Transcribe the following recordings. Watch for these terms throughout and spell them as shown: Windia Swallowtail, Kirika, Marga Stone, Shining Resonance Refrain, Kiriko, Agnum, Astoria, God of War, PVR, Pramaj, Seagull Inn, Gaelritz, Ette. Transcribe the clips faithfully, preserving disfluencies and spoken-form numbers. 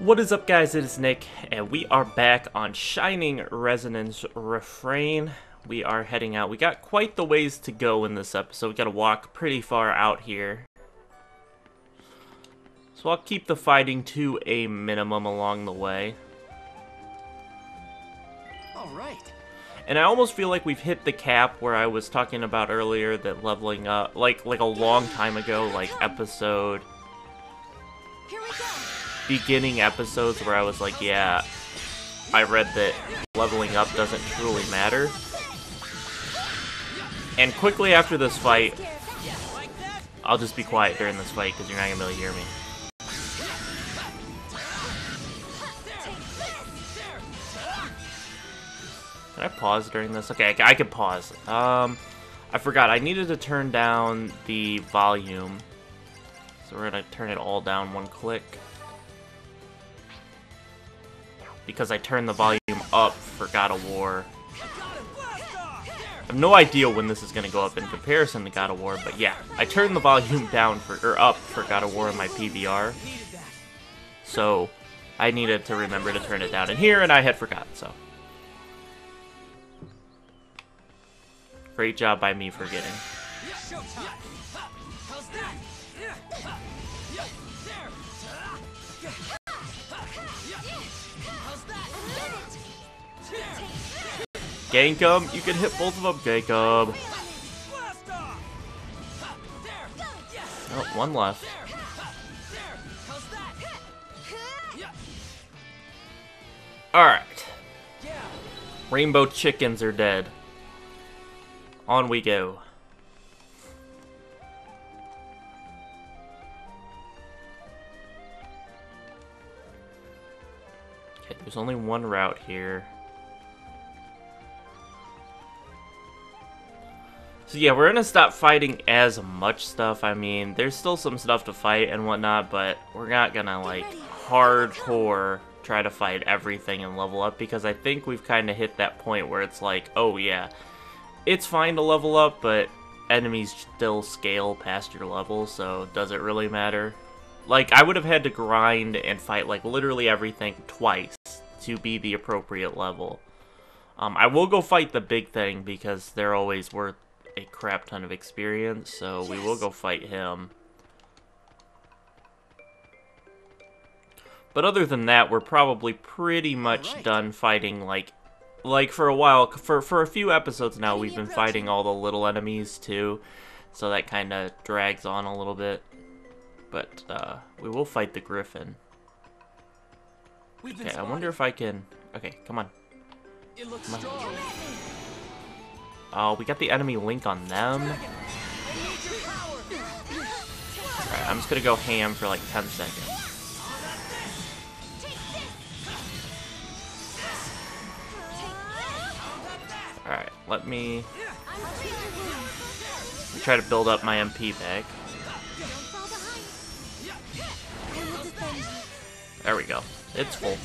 What is up, guys? It is Nick, and we are back on Shining Resonance Refrain. We are heading out. We got quite the ways to go in this episode. We got to walk pretty far out here. So I'll keep the fighting to a minimum along the way. All right. And I almost feel like we've hit the cap where I was talking about earlier, that leveling up, like like a long time ago, like episode... Here we go. Beginning episodes where I was like, yeah, I read that leveling up doesn't truly matter. And quickly after this fight, I'll just be quiet during this fight because you're not gonna really hear me. Can I pause during this? Okay, I can pause. Um, I forgot, I needed to turn down the volume. So we're gonna turn it all down one click. Because I turned the volume up for God of War. I have no idea when this is going to go up in comparison to God of War, but yeah, I turned the volume down for or up for God of War in my P V R, so I needed to remember to turn it down in here, and I had forgotten. So great job by me forgetting. Gank him! You can hit both of them, Jacob! Oh, one left. Alright. Rainbow chickens are dead. On we go. Okay, there's only one route here. So yeah, we're gonna stop fighting as much stuff. I mean, there's still some stuff to fight and whatnot, but we're not gonna, like, hardcore try to fight everything and level up, because I think we've kind of hit that point where it's like, oh yeah, it's fine to level up, but enemies still scale past your level, so does it really matter? Like, I would have had to grind and fight, like, literally everything twice to be the appropriate level. Um, I will go fight the big thing, because they're always worth a crap ton of experience, so we will go fight him. But other than that, we're probably pretty much right. done fighting, like, like for a while, for, for a few episodes now, we've been fighting all the little enemies too, so that kind of drags on a little bit, but uh, we will fight the griffin. Okay, I wonder if I can, okay, come on. Come on. Oh, we got the enemy link on them. Alright, I'm just gonna go ham for like ten seconds. Alright, let me... let me try to build up my M P back. There we go. It's full.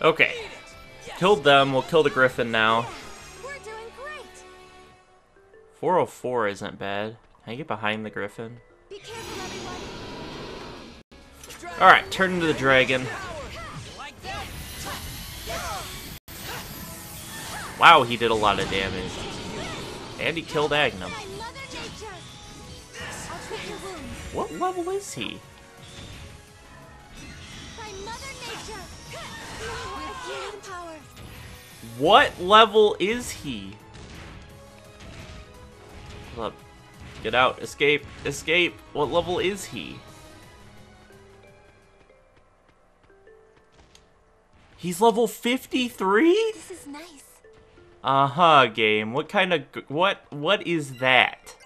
Okay, killed them. We'll kill the griffin now. four oh four isn't bad. Can I get behind the griffin? Alright, turn into the dragon. Wow, he did a lot of damage. And he killed Agnum. What level is he? What level is he? Hold up. Get out. Escape. Escape. What level is he? He's level fifty-three? This is nice. Uh-huh, game. What kind of... What? What is that?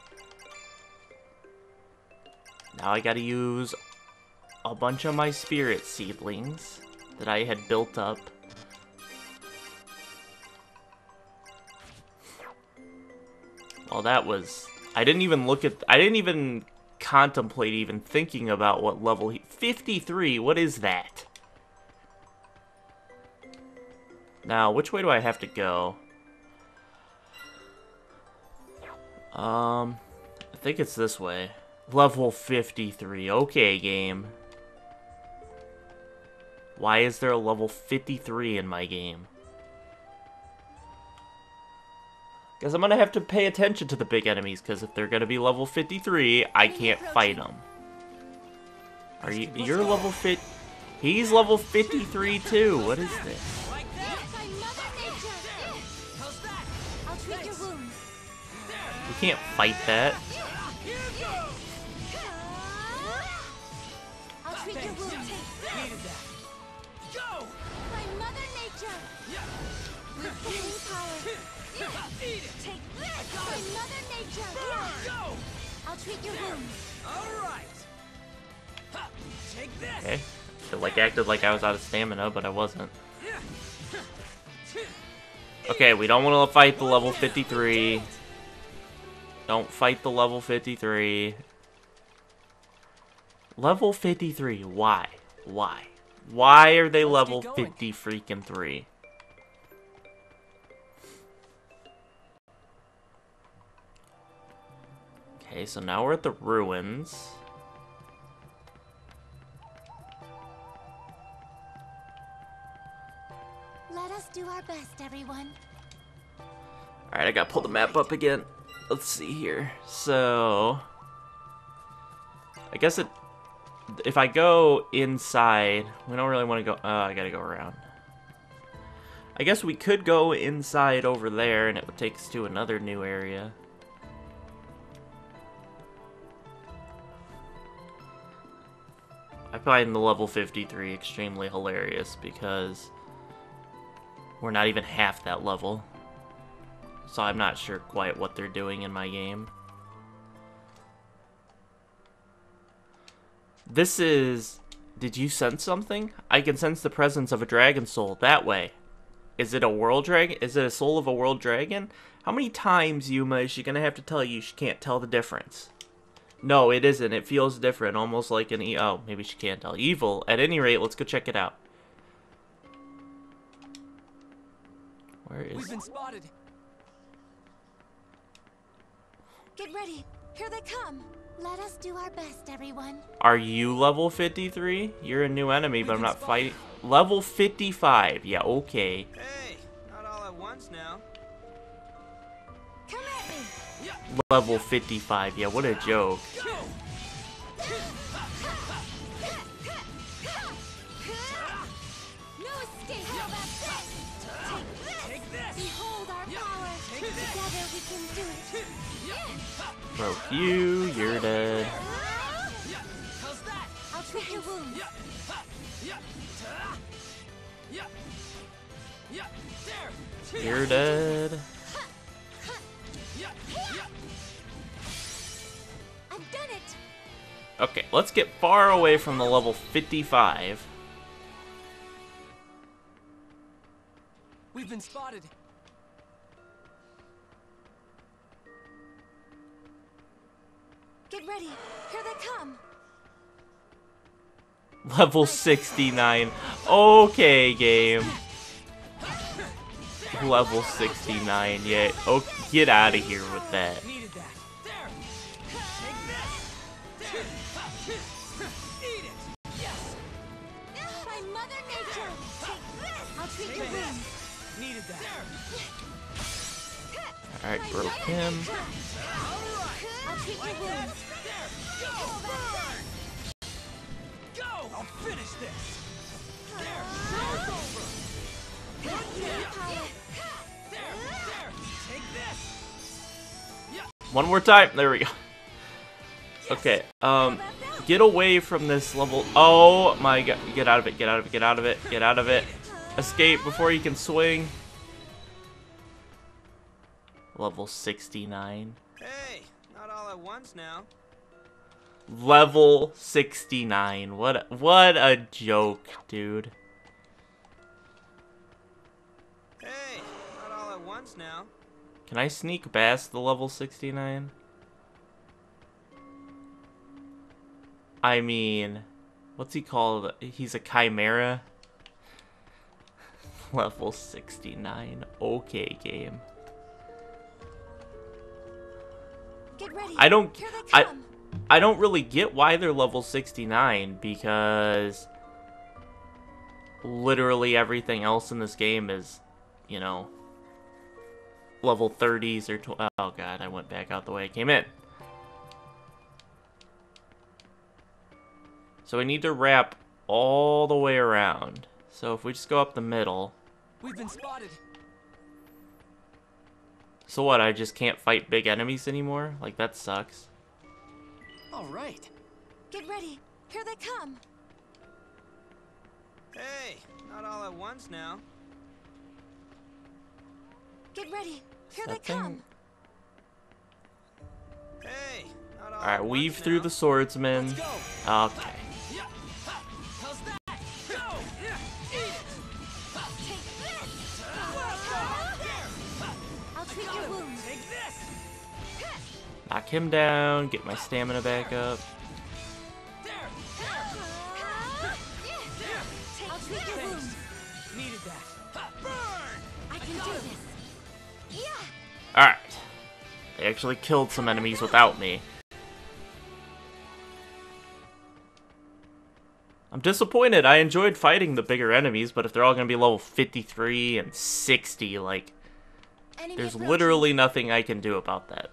Now I gotta use a bunch of my spirit seedlings that I had built up. Well, that was... I didn't even look at... I didn't even contemplate even thinking about what level he... fifty-three, what is that? Now, which way do I have to go? Um, I think it's this way. Level fifty-three. Okay, game. Why is there a level fifty-three in my game? Guess I'm gonna have to pay attention to the big enemies, because if they're gonna be level fifty-three, I can't fight them. Are you- you're level fit- He's level fifty-three too! What is this? You can't fight that. Okay. It like acted like I was out of stamina, but I wasn't. Okay, we don't want to fight the level fifty-three. Don't fight the level fifty-three. Level fifty-three. Why? Why? Why are they level fifty freaking three? Okay, so now we're at the ruins. Let us do our best, everyone. Alright, I gotta pull the map up again. Let's see here. So, I guess it. If I go inside, we don't really want to go. Oh, I gotta go around. I guess we could go inside over there, and it would take us to another new area. I find the level fifty-three extremely hilarious because we're not even half that level. So I'm not sure quite what they're doing in my game. This is... Did you sense something? I can sense the presence of a dragon soul that way. Is it a world dragon? Is it a soul of a world dragon? How many times, Yuma, is she going to have to tell you she can't tell the difference? No, it isn't. It feels different. Almost like an... E oh, maybe she can't tell. Evil. At any rate, let's go check it out. Where is... We've been spotted. Get ready. Here they come. Let us do our best, everyone. Are you level fifty-three? You're a new enemy, but I'm not fighting. Level fifty-five. Yeah, okay. Hey, not all at once now. Come at me. Level fifty-five. Yeah, what a joke. Broke you, you're dead. You're dead. I've done it. Okay, let's get far away from the level fifty-five. We've been spotted. Get ready. Here they come. Level sixty-nine. Okay, game. Level sixty-nine. Yeah. Oh, get out of here with that. All right, broke him. One more time. There we go. Okay. Um, get away from this level. Oh my god. Get out of it. Get out of it. Get out of it. Get out of it. Escape before you can swing. Level sixty-nine. Hey. Not all at once now. Level sixty-nine. What a, what a joke, dude. Hey, not all at once now. Can I sneak past the level sixty-nine? I mean, what's he called? He's a chimera. Level sixty-nine. Okay, game. Get ready. I don't I I don't really get why they're level sixty-nine, because literally everything else in this game is, you know, level thirties or tw oh god, I went back out the way I came in. So we need to wrap all the way around. So if we just go up the middle. We've been spotted. So what, I just can't fight big enemies anymore? Like, that sucks. All right. Get ready. Here they come. Hey, not all at once now. Get ready. Here they come. Hey, not all at once now. All right, weave through the swordsman. Okay. Knock him down, get my stamina back up. Alright. They actually killed some enemies without me. I'm disappointed. I enjoyed fighting the bigger enemies, but if they're all going to be level fifty-three and sixty, like, there's literally nothing I can do about that.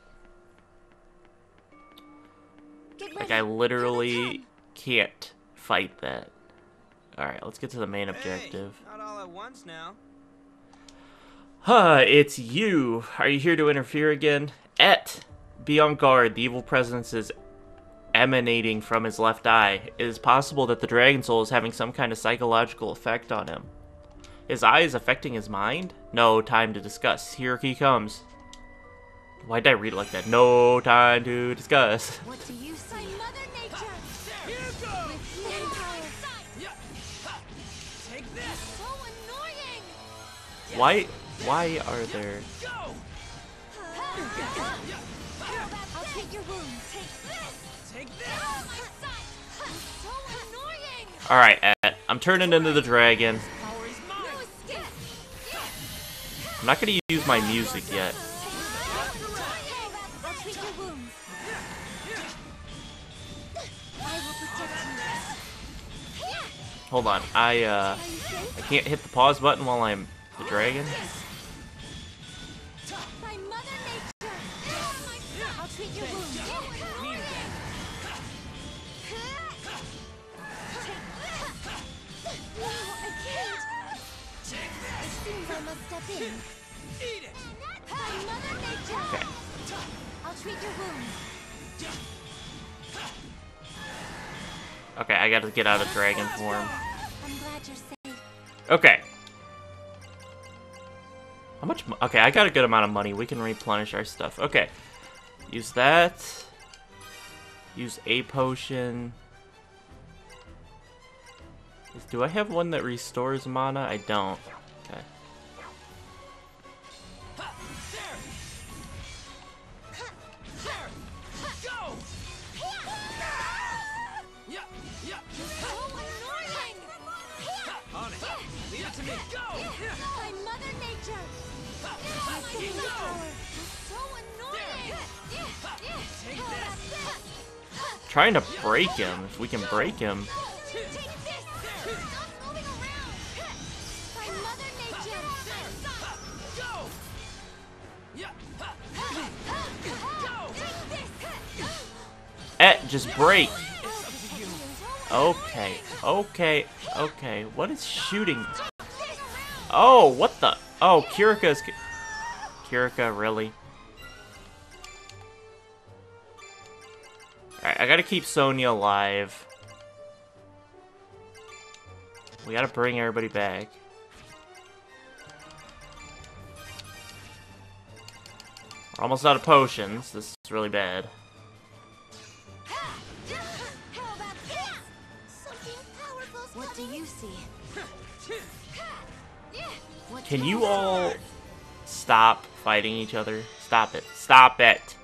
Like, I literally can't fight that. Alright, let's get to the main objective. Hey, not all at once now. Huh, it's you. Are you here to interfere again? Et! Be on guard. The evil presence is emanating from his left eye. It is possible that the Dragon Soul is having some kind of psychological effect on him. His eye is affecting his mind? No time to discuss. Here he comes. Why did I read it like that? No time to discuss. What do you say, Mother Nature? Here it goes. Take this. So annoying. Why? Why are there? I'll take your wound. Take this. Take this. So annoying. All right, Ed, I'm turning into the dragon. I'm not gonna use my music yet. Hold on, I uh, I can't hit the pause button while I'm the dragon. Okay. I'll treat your wounds. Okay, I gotta get out of dragon form. I'm glad you're safe. Okay. How much? Okay, I got a good amount of money. We can replenish our stuff. Okay. Use that. Use a potion. Do I have one that restores mana? I don't. Okay. Trying to break him, if we can break him. Eh, just break. Okay, okay, okay. What is shooting? Oh, what the? Oh, Kirika is. Kirika, really? Alright, I gotta keep Sonya alive. We gotta bring everybody back. We're almost out of potions. This is really bad. What do you see? Can you all stop fighting each other? Stop it. Stop it.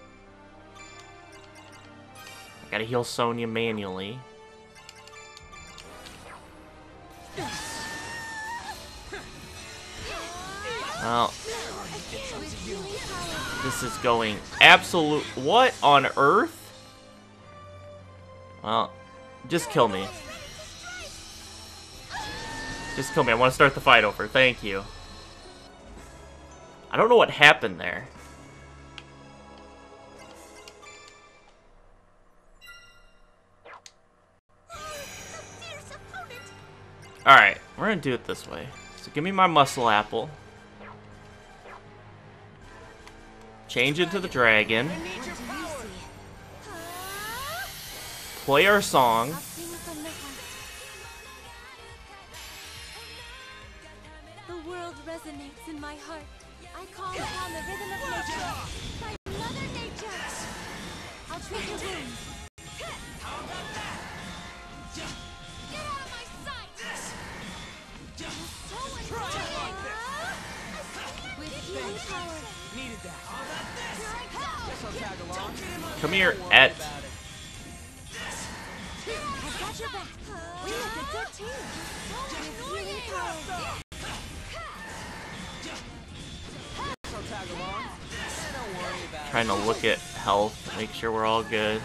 Gotta heal Sonya manually. Well, This is going absolute... What on earth? Well, just kill me. Just kill me. I want to start the fight over. Thank you. I don't know what happened there. Alright, we're going to do it this way. So give me my muscle apple. Change into the dragon. Play our song. The world resonates in my heart. I call upon the rhythm of nature. By Mother Nature. I'll treat your wounds. How about that? Get out of my sight! So uh, with healing power. Needed that. How about this? Here I come. Guess I'll tag along. Come here, Et. I've got your back. We look a good team. With healing power. Trying to look at health, make sure we're all good.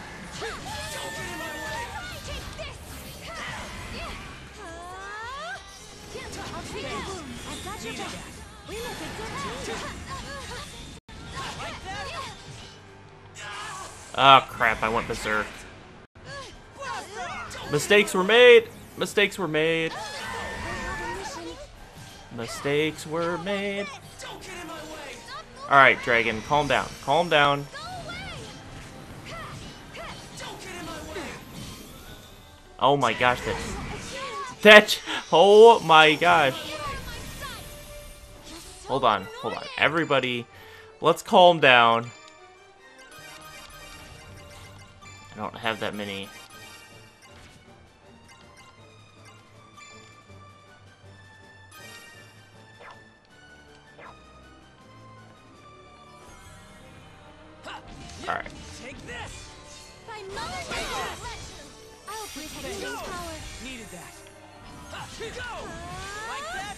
Oh crap, I went berserk. Mistakes were made! Mistakes were made! Mistakes were made! Alright, dragon, calm down. Calm down. Oh my gosh, that... That... Oh my gosh. Hold on, hold on. Everybody, let's calm down. I don't have that many... All right. Take this. By Mother Nature. I'll breathe healing power. Needed that. Go. Like that.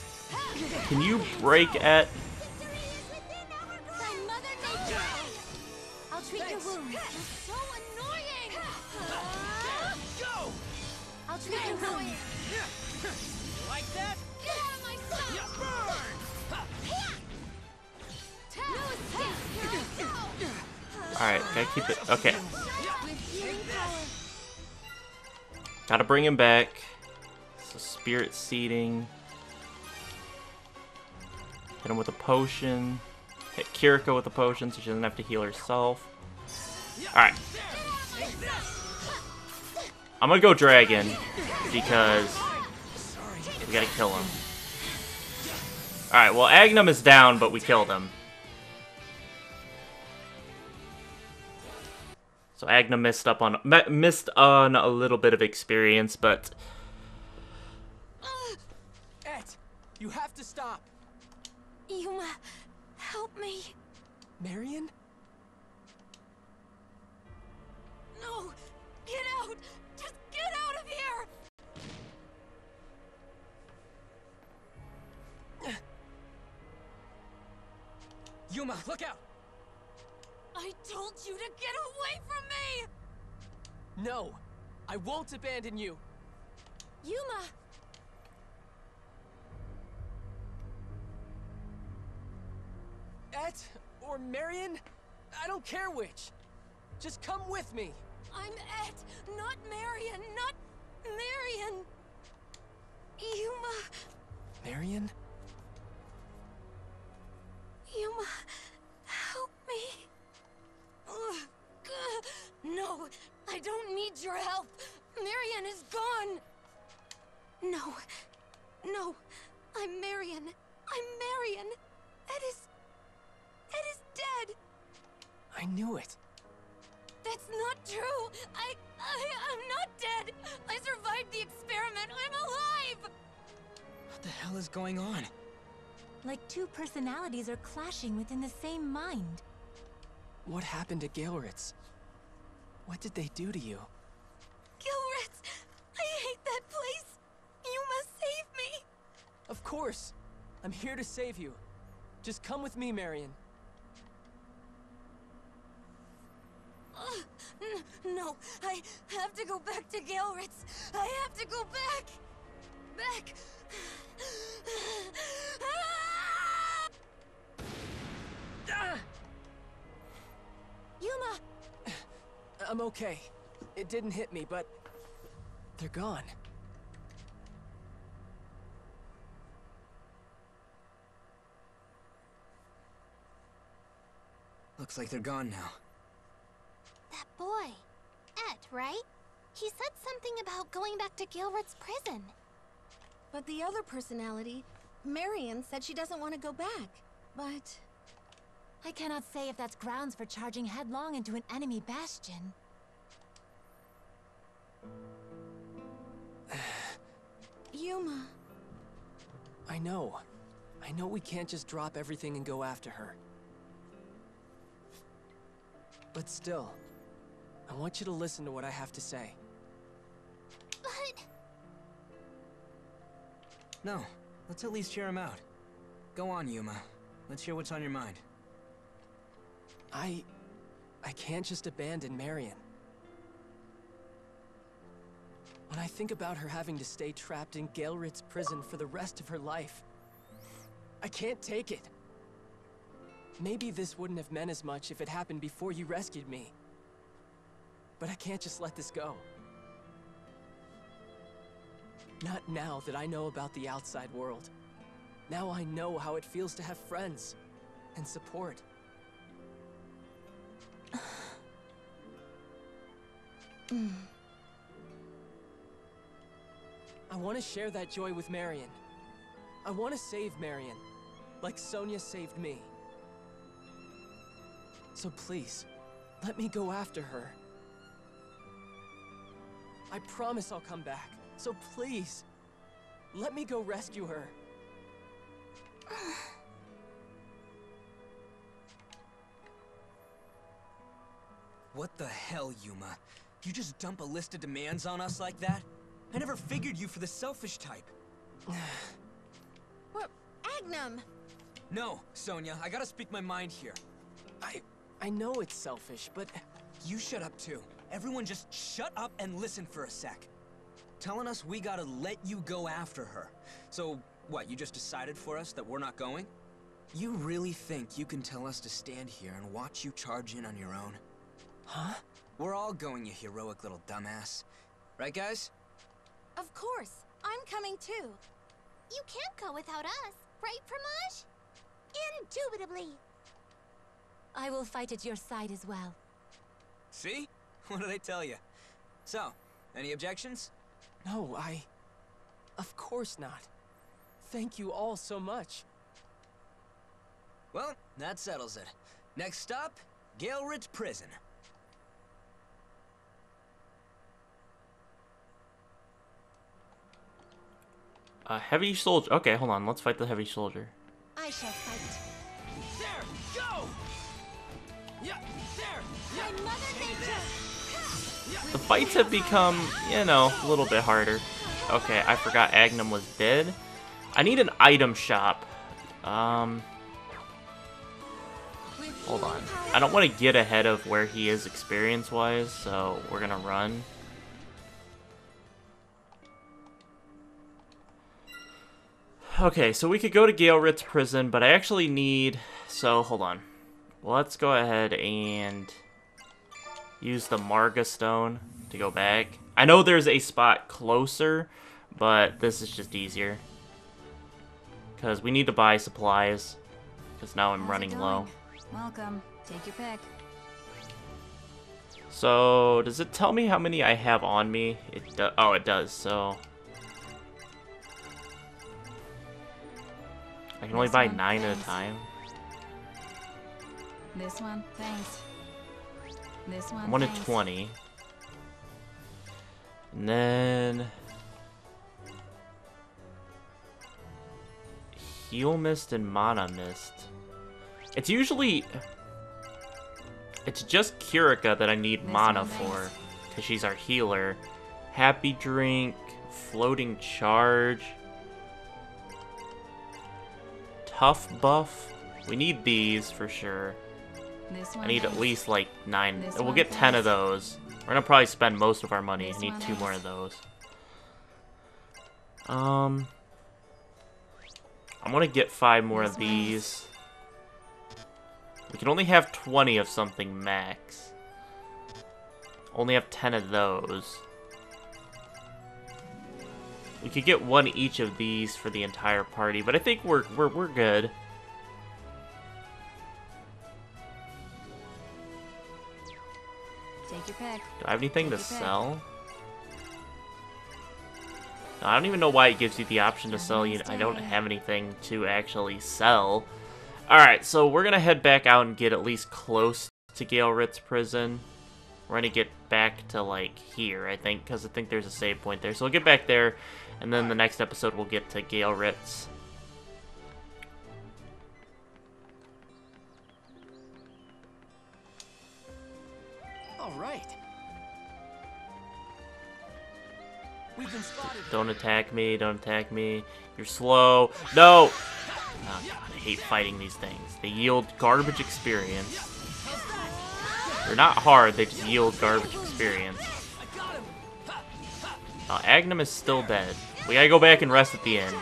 Can you break at? By Mother Nature. I'll treat your wounds. You're so annoying. Go. I'll treat your wounds. Like that. Get out of my sight. Burn. No escape. Go. Alright, gotta keep it. Okay. Gotta bring him back. So, spirit seeding. Hit him with a potion. Hit Kiriko with a potion so she doesn't have to heal herself. Alright. I'm gonna go dragon because we gotta kill him. Alright, well, Agnum is down, but we killed him. So Agna missed up on missed on a little bit of experience, but Et, you have to stop. Yuma, help me. Marion? No, get out. Just get out of here. Yuma, look out. I told you to get away from me! No, I won't abandon you. Yuma! Et or Marion? I don't care which. Just come with me. I'm Et, not Marion, not Marion. Yuma. Marion? Yuma, help me. No, I don't need your help. Marion is gone. No, no, I'm Marion. I'm Marion. Ed is... Ed is dead. I knew it. That's not true. I, I, I'm not dead. I survived the experiment. I'm alive. What the hell is going on? Like two personalities are clashing within the same mind. What happened to Gaelritz? What did they do to you? Gaelritz! I hate that place! You must save me! Of course! I'm here to save you. Just come with me, Marion. no. I have to go back to Gaelritz. I have to go back. Back. Ah! Yuma! I'm okay. It didn't hit me, but they're gone. Looks like they're gone now. That boy, Ed, right? He said something about going back to Gaelritz prison. But the other personality, Marion, said she doesn't want to go back. But I cannot say if that's grounds for charging headlong into an enemy bastion. Yuma. I know. I know we can't just drop everything and go after her. But still, I want you to listen to what I have to say. But... No, let's at least hear him out. Go on, Yuma. Let's hear what's on your mind. I... I can't just abandon Marion. When I think about her having to stay trapped in Gaelritz prison for the rest of her life, I can't take it. Maybe this wouldn't have meant as much if it happened before you rescued me. But I can't just let this go. Not now that I know about the outside world. Now I know how it feels to have friends and support. I want to share that joy with Marion. I want to save Marion, like Sonya saved me. So please, let me go after her. I promise I'll come back. So please, let me go rescue her. What the hell, Yuma? You just dump a list of demands on us like that? I never figured you for the selfish type. What? Agnum! No, Sonya, I gotta speak my mind here. I... I know it's selfish, but... You shut up, too. Everyone just shut up and listen for a sec. Telling us we gotta let you go after her. So, what, you just decided for us that we're not going? You really think you can tell us to stand here and watch you charge in on your own? Huh? We're all going, you heroic little dumbass. Right, guys? Of course. I'm coming, too. You can't go without us, right, Pramaj? Indubitably. I will fight at your side as well. See? What did I tell you? So, any objections? No, I... Of course not. Thank you all so much. Well, that settles it. Next stop, Gaelritz Prison. A heavy soldier. Okay, hold on. Let's fight the heavy soldier. I shall fight. There, go! Yeah, there, yeah. My mother nature. The fights have become, you know, a little bit harder. Okay, I forgot Agnum was dead. I need an item shop. Um, hold on. I don't want to get ahead of where he is experience-wise, so we're gonna run. Okay, so we could go to Gaelritz Prison, but I actually need... So, hold on. Let's go ahead and use the Marga Stone to go back. I know there's a spot closer, but this is just easier. Because we need to buy supplies. Because now I'm running low. Welcome. Take your pick. So, does it tell me how many I have on me? It do oh, it does, so... I can only buy nine at a time. This one, thanks. This one, I wanted twenty. And then... Heal Mist and Mana Mist. It's usually... It's just Kurika that I need mana for, because she's our healer. Happy Drink, Floating Charge... Tough Buff. We need these for sure. I need at least like nine. We'll get ten of those. We're gonna probably spend most of our money. I need two more of those. Um, I'm gonna get five more of these. We can only have twenty of something max. Only have ten of those. We could get one each of these for the entire party, but I think we're we're we're good. Take your pick. Do I have anything Take to sell? No, I don't even know why it gives you the option to sell. You, I don't have anything to actually sell. Alright, so we're gonna head back out and get at least close to Gaelritz Prison. We're gonna get back to, like, here, I think, because I think there's a save point there. So we'll get back there, and then the next episode we'll get to Gaelritz. All right. We've been spotted. Don't attack me, don't attack me. You're slow. No! Oh, God, I hate fighting these things. They yield garbage experience. They're not hard, they just yield garbage experience. Uh, Agnum is still dead. We gotta go back and rest at the inn.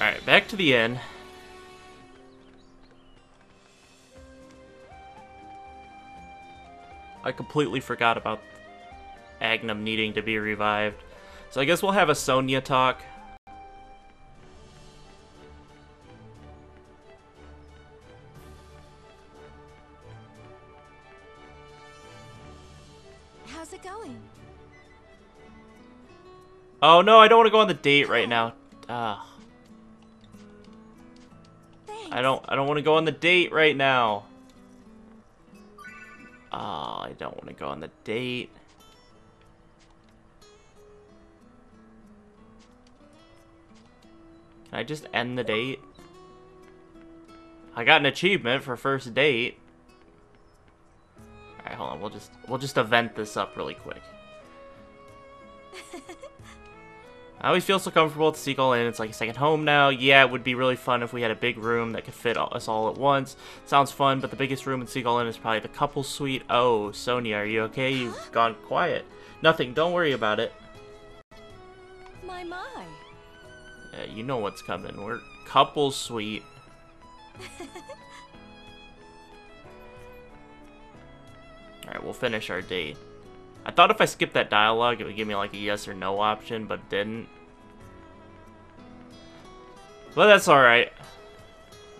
Alright, back to the inn. I completely forgot about Agnum needing to be revived. So I guess we'll have a Sonya talk. How's it going? Oh no, I don't want to go on the date right now. Uh, I don't I don't want to go on the date right now. Oh, I don't want to go on the date. Can I just end the date? I got an achievement for first date. Alright, hold on, we'll just we'll just event this up really quick. I always feel so comfortable at the Seagull Inn. It's like a second home now. Yeah, it would be really fun if we had a big room that could fit all, us all at once. Sounds fun, but the biggest room in Seagull Inn is probably the couple suite. Oh, Sonya, are you okay? You've gone quiet. Nothing, don't worry about it. My mom. Yeah, you know what's coming. We're couple suite. Alright, we'll finish our date. I thought if I skipped that dialogue, it would give me like a yes or no option, but it didn't. But that's alright.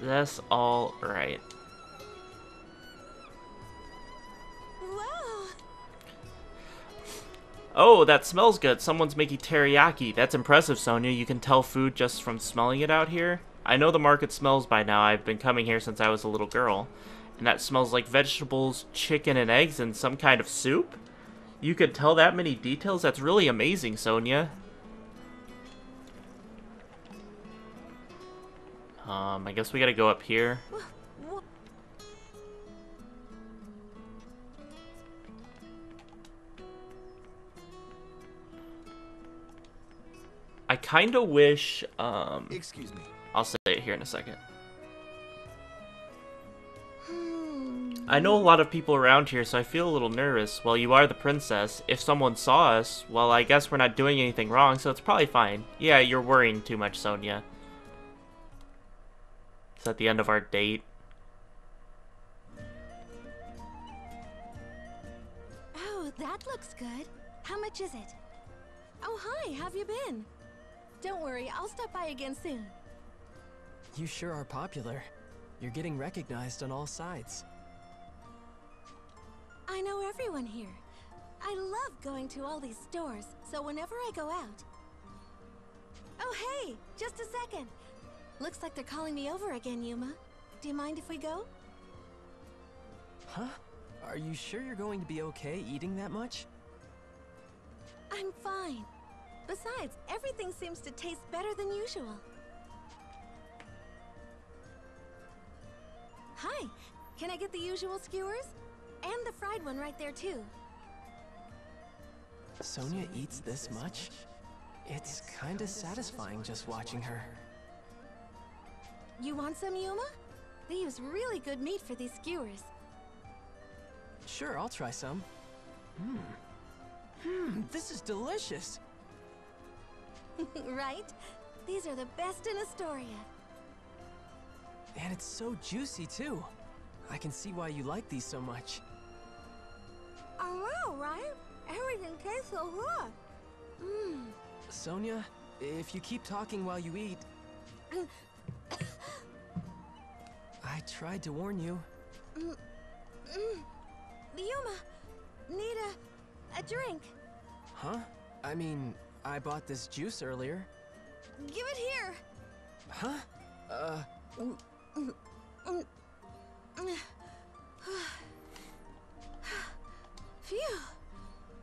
That's alright. Oh, that smells good. Someone's making teriyaki. That's impressive, Sonya. You can tell food just from smelling it out here. I know the market smells by now. I've been coming here since I was a little girl. And that smells like vegetables, chicken, and eggs, and some kind of soup? You could tell that many details? That's really amazing, Sonya. Um, I guess we gotta go up here. I kind of wish, um... Excuse me. I'll say it here in a second. I know a lot of people around here, so I feel a little nervous. Well, you are the princess. If someone saw us, well, I guess we're not doing anything wrong, so it's probably fine. Yeah, you're worrying too much, Sonya. Is that the end of our date? Oh, that looks good. How much is it? Oh, hi. How've you been? Don't worry, I'll stop by again soon. You sure are popular. You're getting recognized on all sides. I know everyone here. I love going to all these stores, so whenever I go out... Oh, hey! Just a second! Looks like they're calling me over again, Yuma. Do you mind if we go? Huh? Are you sure you're going to be okay eating that much? I'm fine. Besides, everything seems to taste better than usual. Hi, can I get the usual skewers? And the fried one right there too. Sonia eats this much? It's kinda satisfying just watching her. You want some, Yuma? They use really good meat for these skewers. Sure, I'll try some. Hmm. Hmm, this is delicious. Right? These are the best in Astoria. And it's so juicy, too. I can see why you like these so much. I know, right? Everything tastes so good. Mmm. Sonia, if you keep talking while you eat... I tried to warn you. Mm. Mm. Yuma, need a... a drink. Huh? I mean, I bought this juice earlier. Give it here. Huh? Uh... Mm. Mm. Mm. Phew.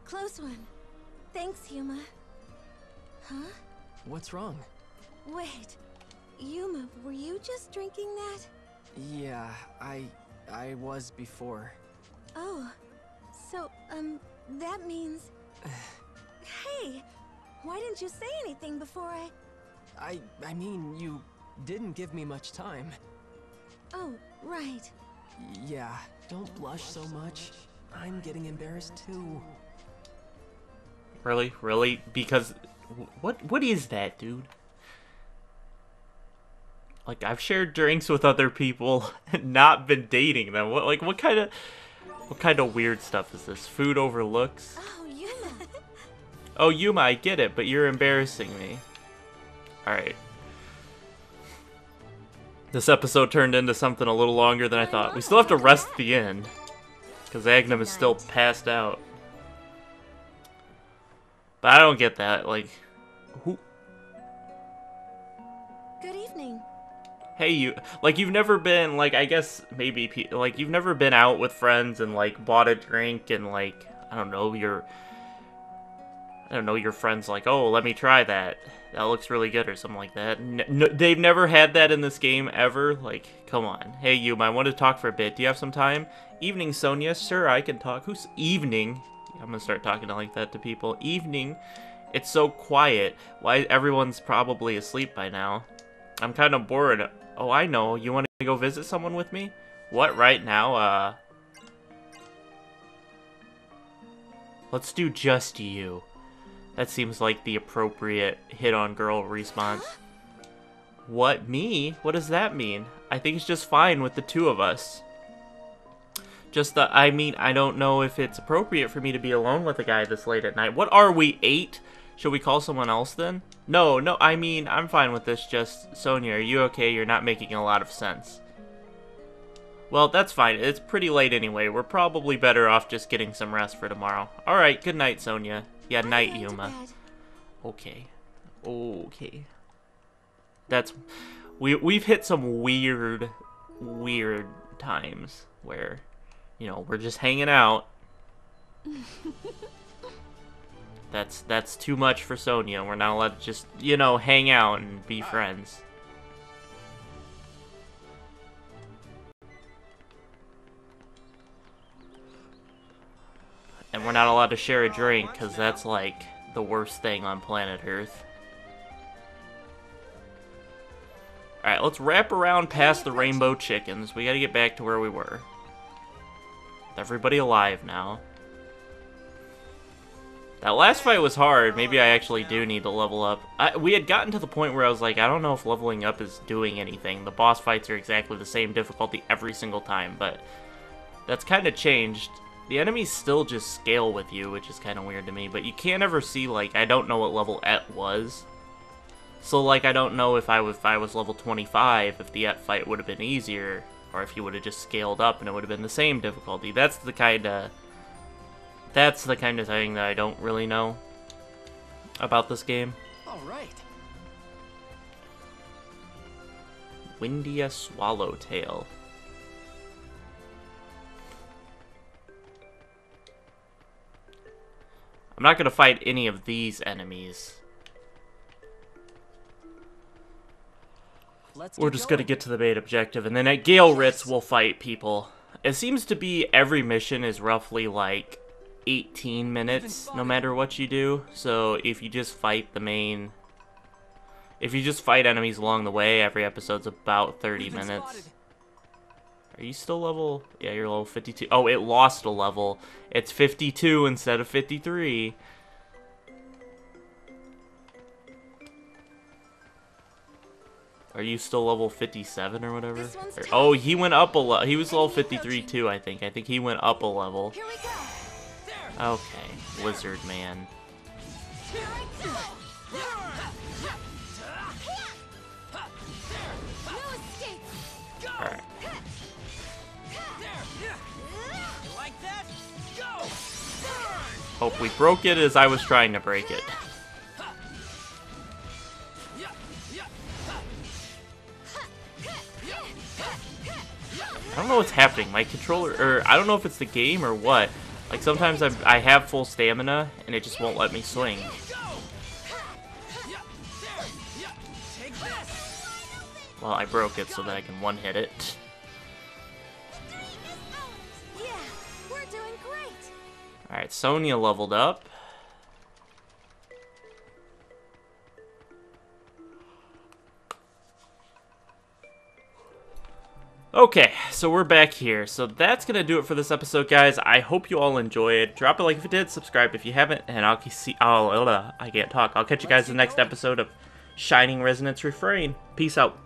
Close one. Thanks, Yuma. Huh? What's wrong? Wait. Yuma, were you just drinking that? Yeah, I... I was before. Oh. So, um, that means... Hey! Why didn't you say anything before I... I... I mean, you didn't give me much time. Oh, right. Yeah, don't blush so much. I'm getting embarrassed too. Really? Really? Because... What what is that, dude? Like, I've shared drinks with other people and not been dating them. What like what kind of what kind of weird stuff is this? Food overlooks? Oh, Yuma. Oh, Yuma, I get it, but you're embarrassing me. All right. This episode turned into something a little longer than I thought. We still have to rest at the end because Agnum is still passed out. But I don't get that. Like, who? Good evening. Hey, you. Like, you've never been, like, I guess maybe, pe like, you've never been out with friends and, like, bought a drink and, like, I don't know, your, I don't know, your friend's like, oh, let me try that. That looks really good or something like that. No, they've never had that in this game ever. Like, come on. Hey, you might want to talk for a bit. Do you have some time? Evening, Sonia. Sure, I can talk. Who's evening? I'm gonna start talking like that to people. Evening, it's so quiet. Why, everyone's probably asleep by now. I'm kind of bored. Oh, I know. You want to go visit someone with me? What, right now? Uh, let's do just you. That seems like the appropriate hit-on-girl response. Huh? What, me? What does that mean? I think it's just fine with the two of us. Just the, I mean, I don't know if it's appropriate for me to be alone with a guy this late at night. What are we, eight? Should we call someone else then? No, no, I mean, I'm fine with this, just... Sonia, are you okay? You're not making a lot of sense. Well, that's fine. It's pretty late anyway. We're probably better off just getting some rest for tomorrow. Alright, good night, Sonia. Yeah, I'm night, Yuma. Okay. Okay. That's... We, we've hit some weird, weird times where... You know, we're just hanging out. That's that's too much for Sonia. We're not allowed to just, you know, hang out and be friends. And we're not allowed to share a drink, because that's, like, the worst thing on planet Earth. Alright, let's wrap around past the rainbow chickens. We gotta get back to where we were. Everybody alive now. That last fight was hard. Maybe I actually do need to level up. I, we had gotten to the point where I was like, I don't know if leveling up is doing anything. The boss fights are exactly the same difficulty every single time, but that's kind of changed. The enemies still just scale with you, which is kind of weird to me, but you can't ever see, like, I don't know what level Et was. So, like, I don't know if I was, if I was level twenty-five, if the Et fight would have been easier. Or if you would have just scaled up and it would have been the same difficulty. That's the kind of... That's the kind of thing that I don't really know about this game. Alright. Windia Swallowtail. I'm not going to fight any of these enemies. Let's We're just going to get to the main objective, and then at Gaelritz, we'll fight people. it seems to be every mission is roughly like eighteen minutes, no matter what you do. So if you just fight the main... If you just fight enemies along the way, every episode's about thirty minutes. Spotted. Are you still level... Yeah, you're level fifty-two. Oh, it lost a level. It's fifty-two instead of fifty-three. Are you still level fifty-seven or whatever? Or, oh, he went up a level. He was level fifty-three too, I think. I think he went up a level. Okay, lizard man. Alright. Hope we broke it as I was trying to break it. I don't know what's happening. My controller, or I don't know if it's the game or what. Like sometimes I, I have full stamina and it just won't let me swing. Well, I broke it so that I can one-hit it. Alright, Sonya leveled up. Okay, so we're back here. So that's going to do it for this episode, guys. I hope you all enjoyed. Drop a like if you did, subscribe if you haven't, and I'll see... Oh, I can't talk. I'll catch you guys in the next episode of Shining Resonance Refrain. Peace out.